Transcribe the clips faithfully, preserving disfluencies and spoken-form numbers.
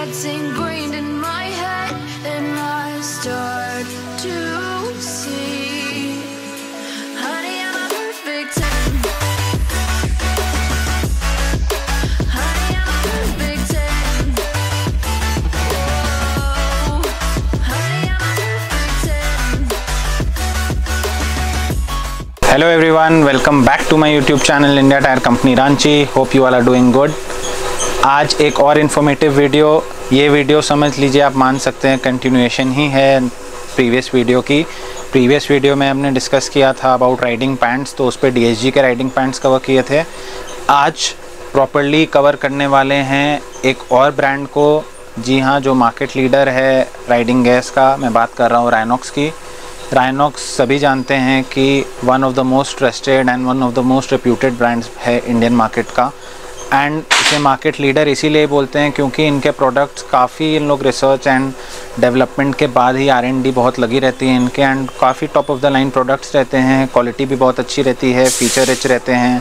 gets ingrained in my head, and I start to see. Honey, I'm a perfect ten. Honey, I'm a perfect ten. Oh, honey, I'm a perfect ten. Hello everyone, welcome back to my YouTube channel India Tyre Company Ranchi. Hope you all are doing good. आज एक और informative video, ये video समझ लीजिए आप, मान सकते हैं कंटिन्यूएशन ही है प्रीवियस वीडियो की। प्रीवियस वीडियो में हमने डिस्कस किया था अबाउट राइडिंग पैंट्स, तो उस पर डीएसजी के राइडिंग पैंट्स कवर किए थे। आज प्रॉपर्ली कवर करने वाले हैं एक और ब्रांड को, जी हाँ, जो मार्केट लीडर है राइडिंग गेयर्स का। मैं बात कर रहा हूँ राइनॉक्स की। राइनॉक्स सभी जानते हैं कि one of the most trusted and one of the most reputed brands है इंडियन मार्केट का। एंड इसे मार्केट लीडर इसीलिए बोलते हैं क्योंकि इनके प्रोडक्ट्स काफ़ी, इन लोग रिसर्च एंड डेवलपमेंट के बाद ही आर एंड डी बहुत लगी रहती है इनके, एंड काफ़ी top of the line products रहते हैं, क्वालिटी भी बहुत अच्छी रहती है, फीचर रिच रहते हैं।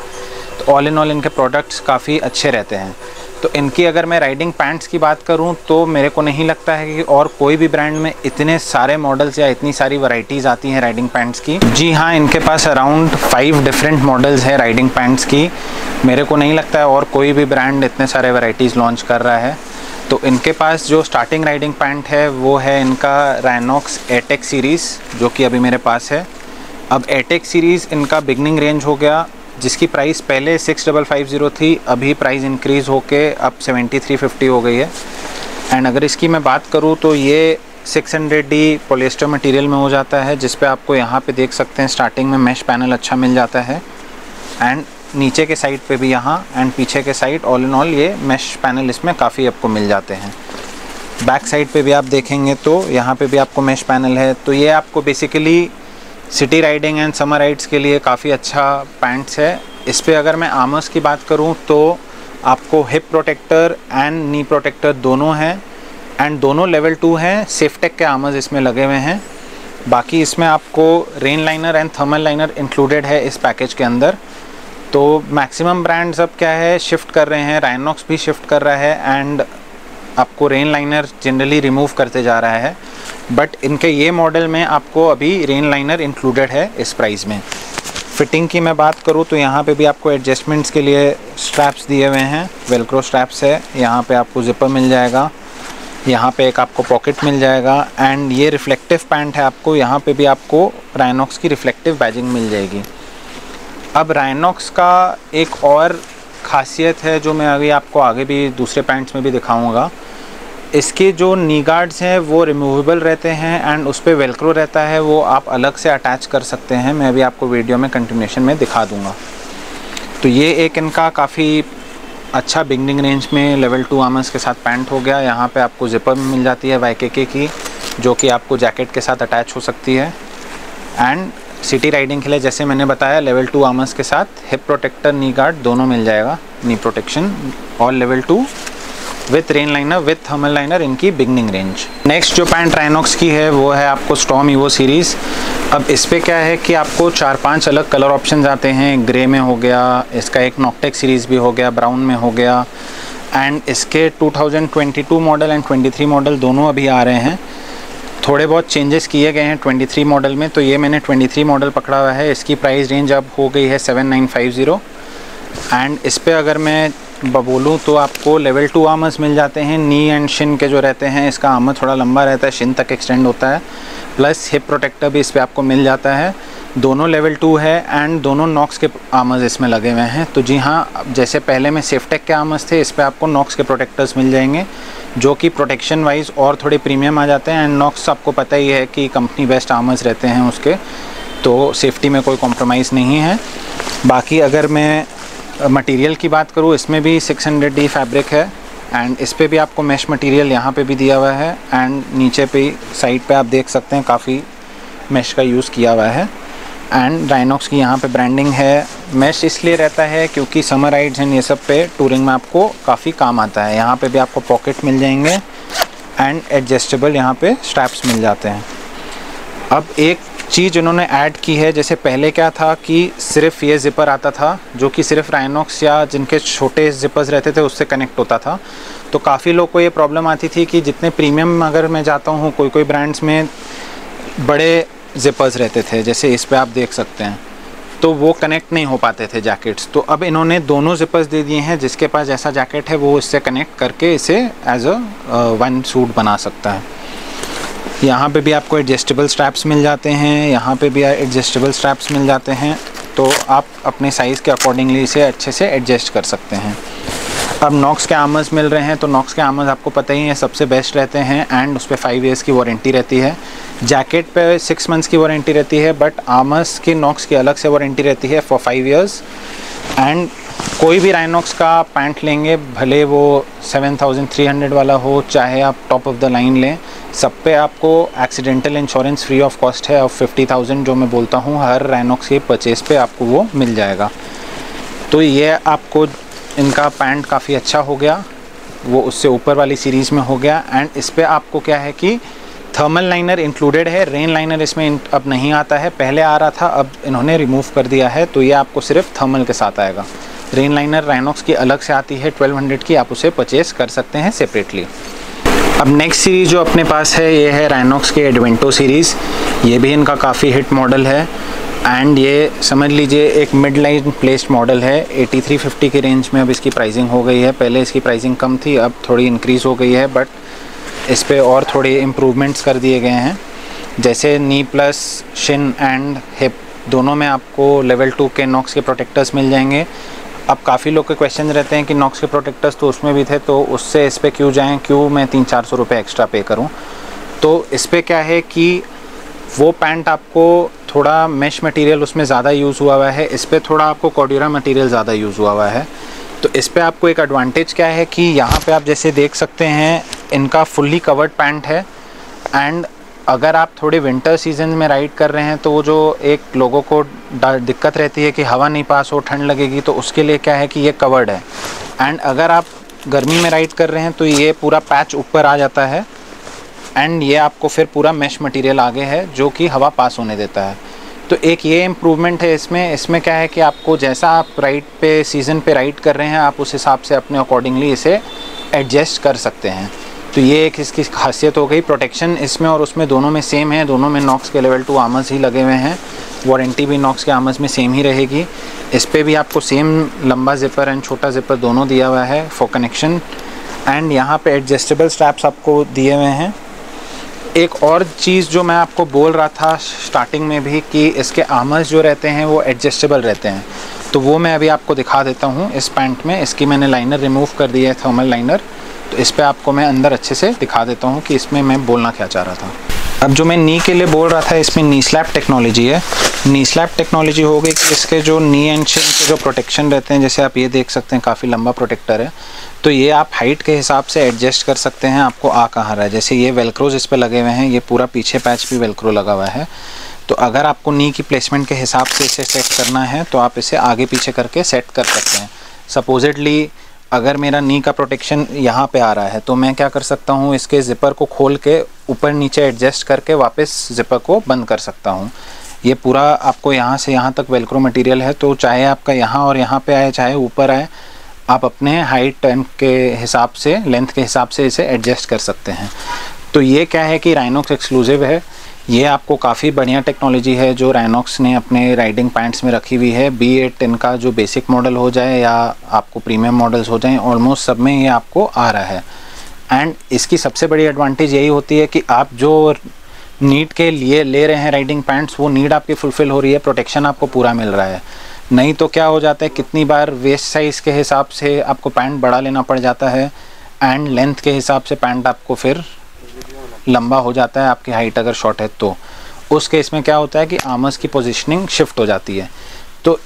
तो ऑल इन ऑल इनके प्रोडक्ट्स काफ़ी अच्छे रहते हैं। तो इनकी अगर मैं राइडिंग पैंट्स की बात करूँ तो मेरे को नहीं लगता है कि और कोई भी ब्रांड में इतने सारे मॉडल्स या इतनी सारी वैरायटीज़ आती हैं राइडिंग पैंट्स की। जी हाँ, इनके पास अराउंड फाइव डिफरेंट मॉडल्स है राइडिंग पैंट्स की। मेरे को नहीं लगता है और कोई भी ब्रांड इतने सारे वैरायटीज़ लॉन्च कर रहा है। तो इनके पास जो स्टार्टिंग राइडिंग पैंट है वो है इनका राइनॉक्स एटेक्स सीरीज़, जो कि अभी मेरे पास है। अब एटेक्स सीरीज़ इनका बिगनिंग रेंज हो गया, जिसकी प्राइस पहले सिक्स डबल फाइव ज़ीरो थी, अभी प्राइस इंक्रीज़ होके अब सेवेंटी थ्री फिफ्टी हो गई है। एंड अगर इसकी मैं बात करूँ तो ये six hundred D polyester material में हो जाता है, जिस पे आपको यहाँ पे देख सकते हैं स्टार्टिंग में मैश पैनल अच्छा मिल जाता है, एंड नीचे के साइड पे भी यहाँ एंड पीछे के साइड ऑल इन ऑल ये मैश पैनल इसमें काफ़ी आपको मिल जाते हैं। बैक साइड पे भी आप देखेंगे तो यहाँ पे भी आपको मैश पैनल है। तो ये आपको basically city riding and summer rides के लिए काफ़ी अच्छा पैंट्स है। इस पर अगर मैं आर्मर्स की बात करूं तो आपको hip protector and knee protector दोनों हैं, एंड दोनों लेवल टू हैं। सेफटेक के आर्मर्स इसमें लगे हुए हैं। बाकी इसमें आपको rain liner and thermal liner included है इस पैकेज के अंदर। तो मैक्सिमम ब्रांड्स अब क्या है, शिफ्ट कर रहे हैं, राइनॉक्स भी शिफ्ट कर रहा है, एंड आपको रेन लाइनर जनरली रिमूव करते जा रहा है, बट इनके ये मॉडल में आपको अभी रेन लाइनर इंक्लूडेड है इस प्राइस में। फिटिंग की मैं बात करूँ तो यहाँ पे भी आपको एडजस्टमेंट्स के लिए स्ट्रैप्स दिए हुए हैं, वेलक्रो स्ट्रैप्स है। यहाँ पे आपको जिपर मिल जाएगा, यहाँ पे एक आपको पॉकेट मिल जाएगा, एंड ये रिफ्लेक्टिव पैंट है आपको, यहाँ पर भी आपको राइनॉक्स की रिफ्लेक्टिव बैजिंग मिल जाएगी। अब राइनॉक्स का एक और खासियत है जो मैं अभी आपको आगे भी दूसरे पैंट्स में भी दिखाऊंगा। इसके जो नी गार्ड्स हैं वो रिमूवेबल रहते हैं, एंड उस पर वेलक्रो रहता है, वो आप अलग से अटैच कर सकते हैं। मैं अभी आपको वीडियो में कंटिन्यूएशन में दिखा दूंगा। तो ये एक इनका काफ़ी अच्छा बिगनिंग रेंज में लेवल टू आर्मर्स के साथ पैंट हो गया। यहाँ पर आपको जिपर मिल जाती है वाईकेके की, जो कि आपको जैकेट के साथ अटैच हो सकती है, एंड सिटी राइडिंग के लिए जैसे मैंने बताया लेवल टू आर्मर्स के साथ हिप प्रोटेक्टर नी गार्ड दोनों मिल जाएगा, नी प्रोटेक्शन और level two with rain liner with thermal liner, इनकी बिगनिंग रेंज। नेक्स्ट जो पैंट राइनॉक्स की है वो है आपको स्टॉर्म ईवो सीरीज़। अब इस पर क्या है कि आपको चार पांच अलग कलर ऑप्शंस आते हैं, ग्रे में हो गया इसका, एक नॉकटेक सीरीज़ भी हो गया, ब्राउन में हो गया, एंड इसके two thousand twenty two model and twenty three model दोनों अभी आ रहे हैं। थोड़े बहुत चेंजेस किए गए हैं ट्वेंटी थ्री मॉडल में, तो ये मैंने ट्वेंटी थ्री मॉडल पकड़ा हुआ है। इसकी प्राइस रेंज अब हो गई है seven nine five zero, and इस पर अगर मैं बोलूँ तो आपको लेवल टू आर्मर्स मिल जाते हैं, नी एंड शिन के जो रहते हैं, इसका आर्मर थोड़ा लंबा रहता है, शिन तक एक्सटेंड होता है, प्लस हिप प्रोटेक्टर भी इस पर आपको मिल जाता है। दोनों लेवल टू है, एंड दोनों नॉक्स के आर्मर्स इसमें लगे हुए हैं। तो जी हाँ, जैसे पहले में सेफटेक के आर्मर्स थे, इस पर आपको नॉक्स के प्रोटेक्टर्स मिल जाएंगे, जो कि प्रोटेक्शन वाइज और थोड़े प्रीमियम आ जाते हैं। एंड नॉक्स आपको पता ही है कि कंपनी बेस्ट आर्मर्स रहते हैं उसके, तो सेफ्टी में कोई कॉम्प्रोमाइज़ नहीं है। बाकी अगर मैं मटेरियल की बात करूँ, इसमें भी सिक्स हंड्रेड डी फैब्रिक है, एंड इस पर भी आपको मैश मटेरियल यहाँ पे भी दिया हुआ है, एंड नीचे पे साइड पे आप देख सकते हैं काफ़ी मैश का यूज़ किया हुआ है। एंड राइनॉक्स की यहाँ पे ब्रांडिंग है, मैश इसलिए रहता है क्योंकि समर राइड्स एंड ये सब पे टूरिंग में आपको काफ़ी काम आता है। यहाँ पर भी आपको पॉकेट मिल जाएंगे, एंड एडजस्टेबल यहाँ पर स्ट्रैप्स मिल जाते हैं। अब एक चीज़ इन्होंने ऐड की है। जैसे पहले क्या था कि सिर्फ ये ज़िपर आता था जो कि सिर्फ राइनॉक्स या जिनके छोटे ज़िपर्स रहते थे उससे कनेक्ट होता था, तो काफ़ी लोग को ये प्रॉब्लम आती थी कि जितने प्रीमियम अगर मैं जाता हूँ कोई कोई ब्रांड्स में बड़े ज़िपर्स रहते थे, जैसे इस पर आप देख सकते हैं, तो वो कनेक्ट नहीं हो पाते थे जैकेट्स। तो अब इन्होंने दोनों ज़िपर्स दे दिए हैं, जिसके पास जैसा जैकेट है वो इससे कनेक्ट करके इसे एज अ वन सूट बना सकता है। यहाँ पे भी आपको एडजस्टेबल स्ट्रैप्स मिल जाते हैं, यहाँ पे भी एडजस्टेबल स्ट्रैप्स मिल जाते हैं, तो आप अपने साइज़ के अकॉर्डिंगली इसे अच्छे से एडजस्ट कर सकते हैं। अब नॉक्स के आर्मर्स मिल रहे हैं, तो नॉक्स के आर्मर्स आपको पता ही है सबसे बेस्ट रहते हैं, एंड उस पर फाइव ईयर्स की वारंटी रहती है। जैकेट पे सिक्स मंथ्स की वारंटी रहती है, बट आर्मर्स की नॉक्स की अलग से वारंटी रहती है फॉर फाइव ईयर्स। एंड कोई भी राइनॉक्स का पैंट लेंगे, भले वो सेवन थाउजेंड थ्री हंड्रेड वाला हो, चाहे आप टॉप ऑफ द लाइन लें, सब पे आपको accidental insurance free of cost है, और फिफ्टी थाउजेंड जो मैं बोलता हूँ हर राइनॉक्स के परचेज़ पे आपको वो मिल जाएगा। तो ये आपको इनका पैंट काफ़ी अच्छा हो गया, वो उससे ऊपर वाली सीरीज़ में हो गया। एंड इस पर आपको क्या है कि थर्मल लाइनर इंक्लूडेड है, रेन लाइनर इसमें अब नहीं आता है, पहले आ रहा था, अब इन्होंने रिमूव कर दिया है, तो ये आपको सिर्फ थर्मल के साथ आएगा। रेन लाइनर राइनॉक्स की अलग से आती है ट्वेल्व हंड्रेड की, आप उसे परचेज़ कर सकते हैं सेपरेटली। अब नेक्स्ट सीरीज़ जो अपने पास है ये है राइनॉक्स के एडवेंटो सीरीज़। ये भी इनका काफ़ी हिट मॉडल है, एंड ये समझ लीजिए एक मिड लाइन प्लेस्ड मॉडल है। एटी थ्री फिफ्टी के रेंज में अब इसकी प्राइसिंग हो गई है, पहले इसकी प्राइसिंग कम थी, अब थोड़ी इंक्रीज़ हो गई है, बट इस पर और थोड़े इम्प्रूवमेंट्स कर दिए गए हैं। जैसे knee plus shin and hip दोनों में आपको लेवल टू के नॉक्स के प्रोटेक्टर्स मिल जाएंगे। अब काफ़ी लोग के क्वेश्चन रहते हैं कि नॉक्स के प्रोटेक्टर्स तो उसमें भी थे, तो उससे इस पर क्यों जाएँ, क्यों मैं तीन चार सौ रुपये एक्स्ट्रा पे करूँ। तो इस पर क्या है कि वो पैंट आपको थोड़ा मेश मटेरियल उसमें ज़्यादा यूज़ हुआ हुआ है, इस पर थोड़ा आपको कॉर्ड्यूरा मटेरियल ज़्यादा यूज़ हुआ हुआ है। तो इस पर आपको एक एडवांटेज क्या है कि यहाँ पे आप जैसे देख सकते हैं इनका फुल्ली कवर्ड पैंट है। एंड अगर आप थोड़े विंटर सीजन में राइड कर रहे हैं तो वो जो एक लोगों को दिक्कत रहती है कि हवा नहीं पास हो, ठंड लगेगी, तो उसके लिए क्या है कि ये कवर्ड है। एंड अगर आप गर्मी में राइड कर रहे हैं तो ये पूरा पैच ऊपर आ जाता है, एंड ये आपको फिर पूरा मैश मटेरियल आगे है जो कि हवा पास होने देता है। तो एक ये इम्प्रूवमेंट है इसमें। इसमें क्या है कि आपको जैसा आप राइड पे सीज़न पे राइड कर रहे हैं आप उस हिसाब से अपने अकॉर्डिंगली इसे एडजस्ट कर सकते हैं। तो ये एक इसकी खासियत हो गई। प्रोटेक्शन इसमें और उसमें दोनों में सेम है, दोनों में नॉक्स के लेवल टू आर्मर्स ही लगे हुए हैं, वारंटी भी नॉक्स के आर्मर्स में सेम ही रहेगी। इस पर भी आपको सेम लंबा जिपर एंड छोटा जिपर दोनों दिया हुआ है फॉर कनेक्शन। एंड यहाँ पर एडजस्टेबल स्ट्रैप्स आपको दिए हुए हैं। एक और चीज़ जो मैं आपको बोल रहा था स्टार्टिंग में भी कि इसके आर्मर्स जो रहते हैं वो एडजस्टेबल रहते हैं, तो वो मैं अभी आपको दिखा देता हूँ। इस पैंट में इसकी मैंने लाइनर रिमूव कर दी है, थर्मल लाइनर, तो इस पर आपको मैं अंदर अच्छे से दिखा देता हूँ कि इसमें मैं बोलना क्या चाह रहा था। अब जो मैं नी के लिए बोल रहा था, इसमें नी स्लैप टेक्नोलॉजी है। नी स्लैप टेक्नोलॉजी हो गई कि इसके जो नी एंड शिन के जो प्रोटेक्शन रहते हैं, जैसे आप ये देख सकते हैं काफ़ी लंबा प्रोटेक्टर है, तो ये आप हाइट के हिसाब से एडजस्ट कर सकते हैं आपको आ कहाँ रहा है। जैसे ये वेलक्रोज इस पर लगे हुए हैं, ये पूरा पीछे पैच भी वेलक्रो लगा हुआ है, तो अगर आपको नी की प्लेसमेंट के हिसाब से इसे सेट करना है तो आप इसे आगे पीछे करके सेट कर सकते हैं। सपोजिटली अगर मेरा नी का प्रोटेक्शन यहाँ पे आ रहा है तो मैं क्या कर सकता हूँ, इसके ज़िपर को खोल के ऊपर नीचे एडजस्ट करके वापस ज़िपर को बंद कर सकता हूँ। ये पूरा आपको यहाँ से यहाँ तक वेलक्रो मटेरियल है, तो चाहे आपका यहाँ और यहाँ पे आए, चाहे ऊपर आए, आप अपने हाइट के हिसाब से, लेंथ के हिसाब से इसे एडजस्ट कर सकते हैं। तो ये क्या है कि राइनॉक्स एक्सक्लूसिव है। ये आपको काफ़ी बढ़िया टेक्नोलॉजी है जो राइनॉक्स ने अपने राइडिंग पैंट्स में रखी हुई है। बी एट इनका जो बेसिक मॉडल हो जाए या आपको प्रीमियम मॉडल्स हो जाएं, ऑलमोस्ट सब में ये आपको आ रहा है। एंड इसकी सबसे बड़ी एडवांटेज यही होती है कि आप जो नीड के लिए ले रहे हैं राइडिंग पैंट्स, वो नीड आपकी फुलफ़िल हो रही है, प्रोटेक्शन आपको पूरा मिल रहा है। नहीं तो क्या हो जाता है, कितनी बार वेस्ट साइज़ के हिसाब से आपको पैंट बड़ा लेना पड़ जाता है, एंड लेंथ के हिसाब से पैंट आपको फिर लंबा हो जाता है, आपकी हाइट अगर शॉर्ट है तो। उस केस में क्या होता है कि आर्मर्स की पोजीशनिंग शिफ्ट हो जाती है। तो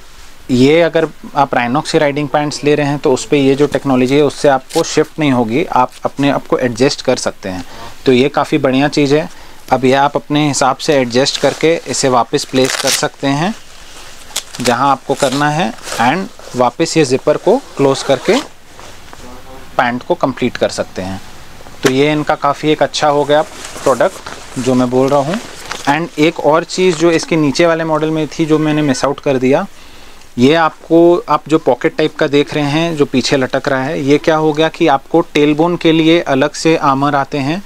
ये अगर आप राइनॉक्स की राइडिंग पैंट्स ले रहे हैं तो उस पर ये जो टेक्नोलॉजी है उससे आपको शिफ्ट नहीं होगी, आप अपने आप को एडजस्ट कर सकते हैं। तो ये काफ़ी बढ़िया चीज़ है। अब यह आप अपने हिसाब से एडजस्ट करके इसे वापस प्लेस कर सकते हैं जहाँ आपको करना है, एंड वापस ये ज़िपर को क्लोज़ करके पैंट को कंप्लीट कर सकते हैं। तो ये इनका काफ़ी एक अच्छा हो गया प्रोडक्ट जो मैं बोल रहा हूँ। एंड एक और चीज़ जो इसके नीचे वाले मॉडल में थी जो मैंने मिस आउट कर दिया, ये आपको, आप जो पॉकेट टाइप का देख रहे हैं जो पीछे लटक रहा है, ये क्या हो गया कि आपको टेलबोन के लिए अलग से आमर आते हैं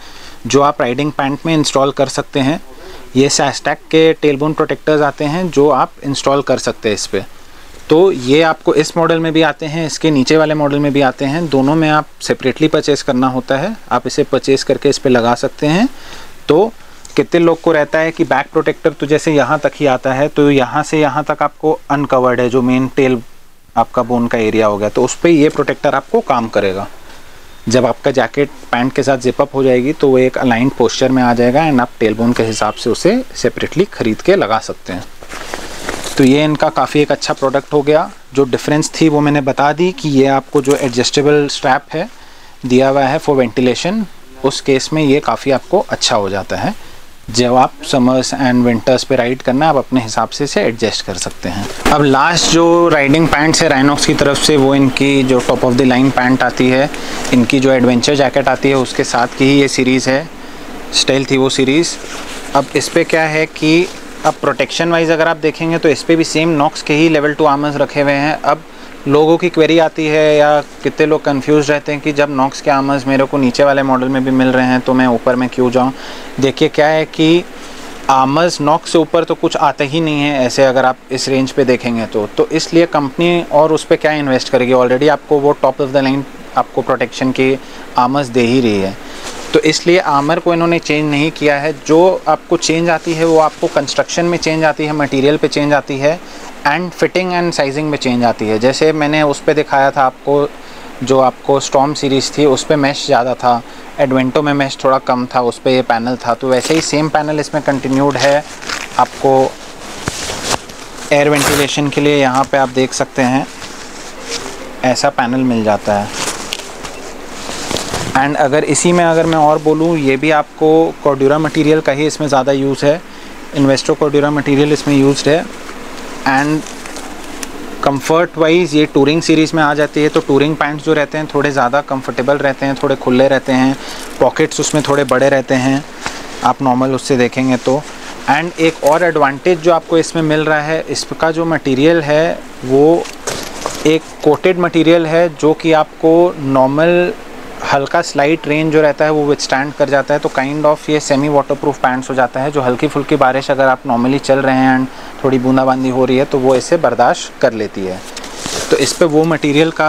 जो आप राइडिंग पैंट में इंस्टॉल कर सकते हैं। ये सैस्टैक के टेलबोन प्रोटेक्टर्स आते हैं जो आप इंस्टॉल कर सकते हैं इस पर। तो ये आपको इस मॉडल में भी आते हैं, इसके नीचे वाले मॉडल में भी आते हैं, दोनों में आप सेपरेटली परचेस करना होता है। आप इसे परचेस करके इस पर लगा सकते हैं। तो कितने लोग को रहता है कि बैक प्रोटेक्टर तो जैसे यहाँ तक ही आता है, तो यहाँ से यहाँ तक आपको अनकवर्ड है जो मेन टेल आपका बोन का एरिया हो गया, तो उस पर ये प्रोटेक्टर आपको काम करेगा। जब आपका जैकेट पैंट के साथ जिप अप हो जाएगी तो वो एक अलाइंड पोस्चर में आ जाएगा एंड आप टेलबोन के हिसाब से उसे सेपरेटली ख़रीद के लगा सकते हैं। तो ये इनका काफ़ी एक अच्छा प्रोडक्ट हो गया। जो डिफरेंस थी वो मैंने बता दी कि ये आपको जो एडजस्टेबल स्ट्रैप है दिया हुआ है फॉर वेंटिलेशन, उस केस में ये काफ़ी आपको अच्छा हो जाता है। जब आप समर्स एंड विंटर्स पे राइड करना, आप अपने हिसाब से इसे एडजस्ट कर सकते हैं। अब लास्ट जो राइडिंग पैंट्स है राइनॉक्स की तरफ से, वो इनकी जो top of the line pant आती है, इनकी जो एडवेंचर जैकेट आती है उसके साथ की ही ये सीरीज़ है, स्टेल्थ ईवो सीरीज़। अब इस पर क्या है कि अब प्रोटेक्शन वाइज अगर आप देखेंगे तो इस पर भी सेम नॉक्स के ही लेवल टू आर्मर्स रखे हुए हैं। अब लोगों की क्वेरी आती है या कितने लोग कंफ्यूज रहते हैं कि जब नॉक्स के आर्मर्स मेरे को नीचे वाले मॉडल में भी मिल रहे हैं तो मैं ऊपर में क्यों जाऊं। देखिए क्या है कि आर्मर्स नॉक्स से ऊपर तो कुछ आते ही नहीं है ऐसे, अगर आप इस रेंज पे देखेंगे तो तो इसलिए कंपनी और उस पर क्या इन्वेस्ट करेगी, ऑलरेडी आपको वो टॉप ऑफ द लाइन आपको प्रोटेक्शन की आर्मर्स दे ही रही है। तो इसलिए आमर को इन्होंने चेंज नहीं किया है। जो आपको चेंज आती है वो आपको कंस्ट्रक्शन में चेंज आती है, मटेरियल पे चेंज आती है एंड फिटिंग एंड साइजिंग में चेंज आती है। जैसे मैंने उस पे दिखाया था आपको, जो आपको स्टॉर्म सीरीज़ थी उस पे मैश ज़्यादा था, एडवेंटो में मैश थोड़ा कम था, उस पे ये पैनल था। तो वैसे ही सेम पैनल इसमें कंटिन्यूड है। आपको एयर वेंटिलेशन के लिए यहाँ पर आप देख सकते हैं ऐसा पैनल मिल जाता है। एंड अगर इसी में अगर मैं और बोलूँ, ये भी आपको कॉर्ड्यूरा मटेरियल का ही इसमें ज़्यादा यूज़ है, इन्वेस्टो कॉर्ड्यूरा मटेरियल इसमें यूज्ड है। एंड कंफर्ट वाइज ये टूरिंग सीरीज़ में आ जाती है। तो टूरिंग पैंट्स जो रहते हैं थोड़े ज़्यादा कंफर्टेबल रहते हैं, थोड़े खुले रहते हैं, पॉकेट्स उसमें थोड़े बड़े रहते हैं आप नॉर्मल उससे देखेंगे तो। एंड एक और एडवांटेज जो आपको इसमें मिल रहा है, इसका जो मटीरियल है वो एक कोटेड मटीरियल है जो कि आपको नॉर्मल हल्का स्लाइट रेन जो रहता है वो विथस्टैंड कर जाता है। तो काइंड ऑफ ये सेमी वाटरप्रूफ पैंट्स हो जाता है, जो हल्की फुल्की बारिश अगर आप नॉर्मली चल रहे हैं एंड थोड़ी बूंदाबांदी हो रही है तो वो इसे बर्दाश्त कर लेती है। तो इस पे वो मटेरियल का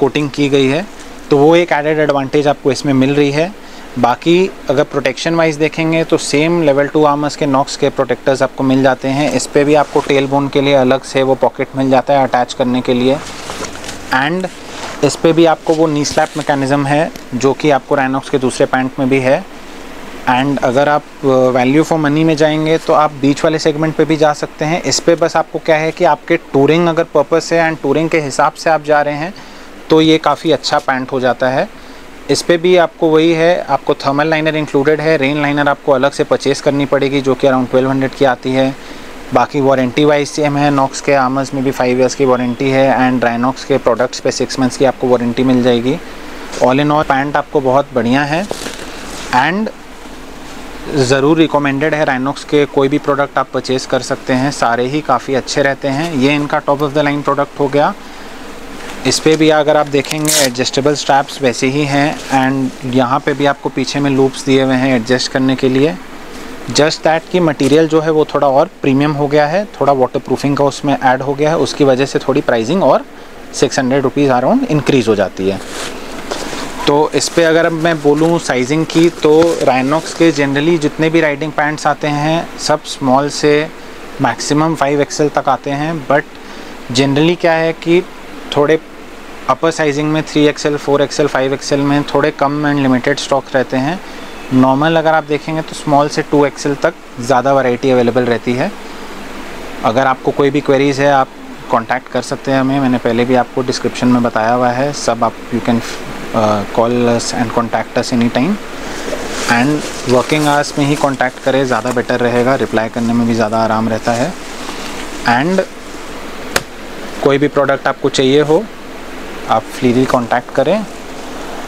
कोटिंग की गई है, तो वो एक एडेड एडवांटेज आपको इसमें मिल रही है। बाकी अगर प्रोटेक्शन वाइज देखेंगे तो सेम लेवल टू आर्मर्स के नॉक्स के प्रोटेक्टर्स आपको मिल जाते हैं। इस पर भी आपको टेल बोन के लिए अलग से वो पॉकेट मिल जाता है अटैच करने के लिए। एंड इस पे भी आपको वो नी स्लैप मैकेनिज़म है जो कि आपको राइनॉक्स के दूसरे पैंट में भी है। एंड अगर आप वैल्यू फॉर मनी में जाएंगे तो आप बीच वाले सेगमेंट पे भी जा सकते हैं। इस पे बस आपको क्या है कि आपके टूरिंग अगर पर्पस है एंड टूरिंग के हिसाब से आप जा रहे हैं तो ये काफ़ी अच्छा पैंट हो जाता है। इस पे भी आपको वही है, आपको थर्मल लाइनर इंक्लूडेड है, रेन लाइनर आपको अलग से परचेस करनी पड़ेगी जो कि अराउंड ट्वेल्व हंड्रेड की आती है। बाकी वारंटी वाइज सेम है, नॉक्स के आर्मर्स में भी फाइव इयर्स की वारंटी है एंड राइनॉक्स के प्रोडक्ट्स पे सिक्स मंथ्स की आपको वारंटी मिल जाएगी। ऑल इन ऑल पैंट आपको बहुत बढ़िया है एंड ज़रूर रिकमेंडेड है। राइनॉक्स के कोई भी प्रोडक्ट आप परचेस कर सकते हैं, सारे ही काफ़ी अच्छे रहते हैं। ये इनका top of the line product हो गया। इस पर भी अगर आप देखेंगे एडजस्टेबल स्ट्रैप्स वैसे ही हैं एंड यहाँ पर भी आपको पीछे में लूप्स दिए हुए हैं एडजस्ट करने के लिए। जस्ट दैट कि मटेरियल जो है वो थोड़ा और प्रीमियम हो गया है, थोड़ा वाटरप्रूफिंग का उसमें ऐड हो गया है, उसकी वजह से थोड़ी प्राइसिंग और six hundred rupees around increase हो जाती है। तो इस पर अगर मैं बोलूँ साइजिंग की, तो राइनॉक्स के जनरली जितने भी राइडिंग पैंट्स आते हैं सब स्मॉल से मैक्सिमम फाइव एक्सेल तक आते हैं। बट जनरली क्या है कि थोड़े अपर साइजिंग में three XL four XL five XL में थोड़े कम एंड लिमिटेड स्टॉक रहते हैं। नॉर्मल अगर आप देखेंगे तो स्मॉल से टू एक्सेल तक ज़्यादा वैरायटी अवेलेबल रहती है। अगर आपको कोई भी क्वेरीज़ है आप कांटेक्ट कर सकते हैं हमें, मैंने पहले भी आपको डिस्क्रिप्शन में बताया हुआ है सब। आप you can call us and contact us any time and working hours में ही कांटेक्ट करें, ज़्यादा बेटर रहेगा, रिप्लाई करने में भी ज़्यादा आराम रहता है। एंड कोई भी प्रोडक्ट आपको चाहिए हो आप फ्रीली कांटेक्ट करें,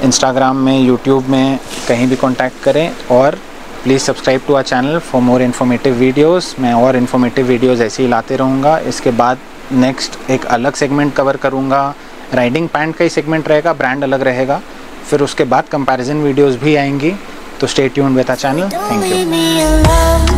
इंस्टाग्राम में यूट्यूब में कहीं भी कांटेक्ट करें। और please subscribe to our channel for more informative videos. मैं और इन्फॉर्मेटिव वीडियोस ऐसे ही लाते रहूँगा। इसके बाद नेक्स्ट एक अलग सेगमेंट कवर करूँगा, राइडिंग पैंट का ही सेगमेंट रहेगा, ब्रांड अलग रहेगा। फिर उसके बाद कंपैरिजन वीडियोस भी आएंगी। तो stay tuned with our channel. Thank you.